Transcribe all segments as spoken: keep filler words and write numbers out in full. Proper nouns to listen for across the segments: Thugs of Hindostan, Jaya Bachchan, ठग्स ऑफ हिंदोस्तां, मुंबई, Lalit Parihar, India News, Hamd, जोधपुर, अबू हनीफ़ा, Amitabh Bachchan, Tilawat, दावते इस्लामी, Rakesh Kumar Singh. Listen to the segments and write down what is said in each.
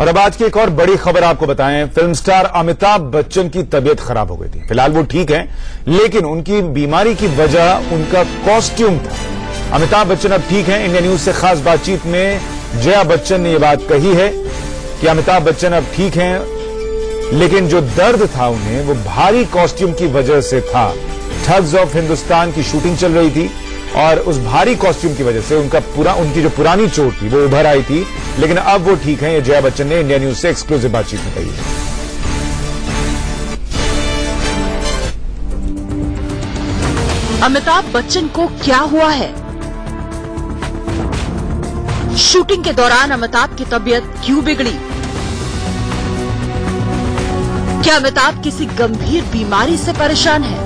और अब आज की एक और बड़ी खबर आपको बताएं। फिल्म स्टार अमिताभ बच्चन की तबीयत खराब हो गई थी। फिलहाल वो ठीक हैं, लेकिन उनकी बीमारी की वजह उनका कॉस्ट्यूम था। अमिताभ बच्चन अब ठीक हैं। इंडिया न्यूज से खास बातचीत में जया बच्चन ने ये बात कही है कि अमिताभ बच्चन अब ठीक हैं, लेकिन जो दर्द था उन्हें वो भारी कॉस्ट्यूम की वजह से था। ठग्स ऑफ हिंदुस्तान की शूटिंग चल रही थी और उस भारी कॉस्ट्यूम की वजह से उनका पूरा उनकी जो पुरानी चोट थी वो उभर आई थी, लेकिन अब वो ठीक हैं। ये जया बच्चन ने इंडिया न्यूज से एक्सक्लूसिव बातचीत में कही है। अमिताभ बच्चन को क्या हुआ है? शूटिंग के दौरान अमिताभ की तबीयत क्यों बिगड़ी? क्या अमिताभ किसी गंभीर बीमारी से परेशान है?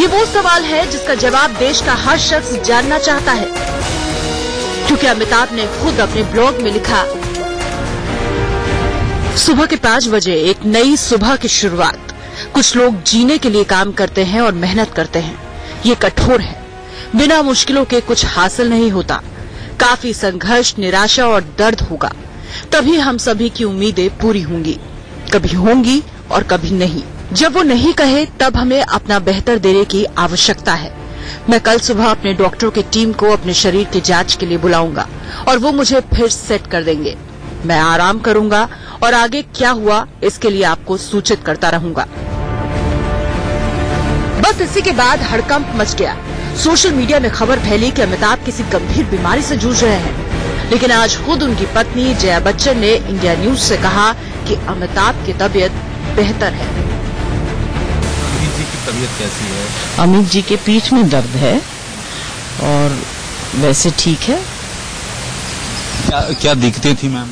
ये वो सवाल है जिसका जवाब देश का हर शख्स जानना चाहता है, क्योंकि अमिताभ ने खुद अपने ब्लॉग में लिखा, सुबह के पांच बजे एक नई सुबह की शुरुआत। कुछ लोग जीने के लिए काम करते हैं और मेहनत करते हैं। ये कठोर है, बिना मुश्किलों के कुछ हासिल नहीं होता। काफी संघर्ष, निराशा और दर्द होगा, तभी हम सभी की उम्मीदें पूरी होंगी। कभी होंगी और कभी नहीं। जब वो नहीं कहे तब हमें अपना बेहतर देने की आवश्यकता है। मैं कल सुबह अपने डॉक्टरों की टीम को अपने शरीर की जांच के लिए बुलाऊंगा और वो मुझे फिर सेट कर देंगे। मैं आराम करूंगा और आगे क्या हुआ इसके लिए आपको सूचित करता रहूंगा। बस इसी के बाद हड़कंप मच गया। सोशल मीडिया में खबर फैली कि अमिताभ किसी गंभीर बीमारी से जूझ रहे हैं, लेकिन आज खुद उनकी पत्नी जया बच्चन ने इंडिया न्यूज से कहा कि अमिताभ की तबीयत बेहतर है। तबीयत कैसी है? अमित जी के पीठ में दर्द है और वैसे ठीक है। क्या, क्या दिखते थी मैम?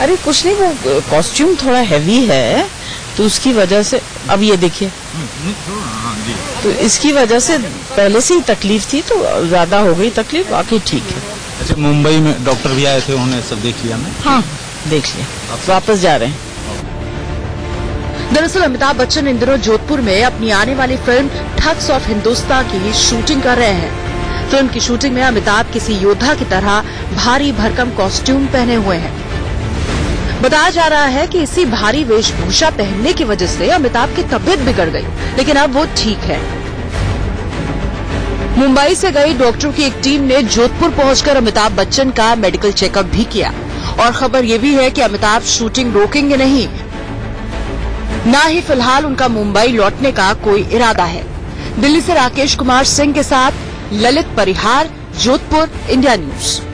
अरे कुछ नहीं, वो कॉस्ट्यूम थोड़ा हैवी है तो उसकी वजह से। अब ये देखिए, तो इसकी वजह से पहले से ही तकलीफ थी, तो ज्यादा हो गई तकलीफ, बाकी ठीक है। अच्छा, मुंबई में डॉक्टर भी आए थे, उन्होंने सब देख लिया ना? हाँ देख लिया, अब वापस जा रहे हैं। दरअसल अमिताभ बच्चन इन दिनों जोधपुर में अपनी आने वाली फिल्म ठग्स ऑफ हिंदोस्तान की शूटिंग कर रहे हैं। फिल्म की शूटिंग में अमिताभ किसी योद्धा की तरह भारी भरकम कॉस्ट्यूम पहने हुए हैं। बताया जा रहा है कि इसी भारी वेशभूषा पहनने की वजह से अमिताभ की तबीयत बिगड़ गई, लेकिन अब वो ठीक है। मुंबई से गई डॉक्टरों की एक टीम ने जोधपुर पहुंचकर अमिताभ बच्चन का मेडिकल चेकअप भी किया और खबर ये भी है कि अमिताभ शूटिंग रोकेंगे नहीं, ना ही फिलहाल उनका मुंबई लौटने का कोई इरादा है। दिल्ली से राकेश कुमार सिंह के साथ ललित परिहार, जोधपुर, इंडिया न्यूज।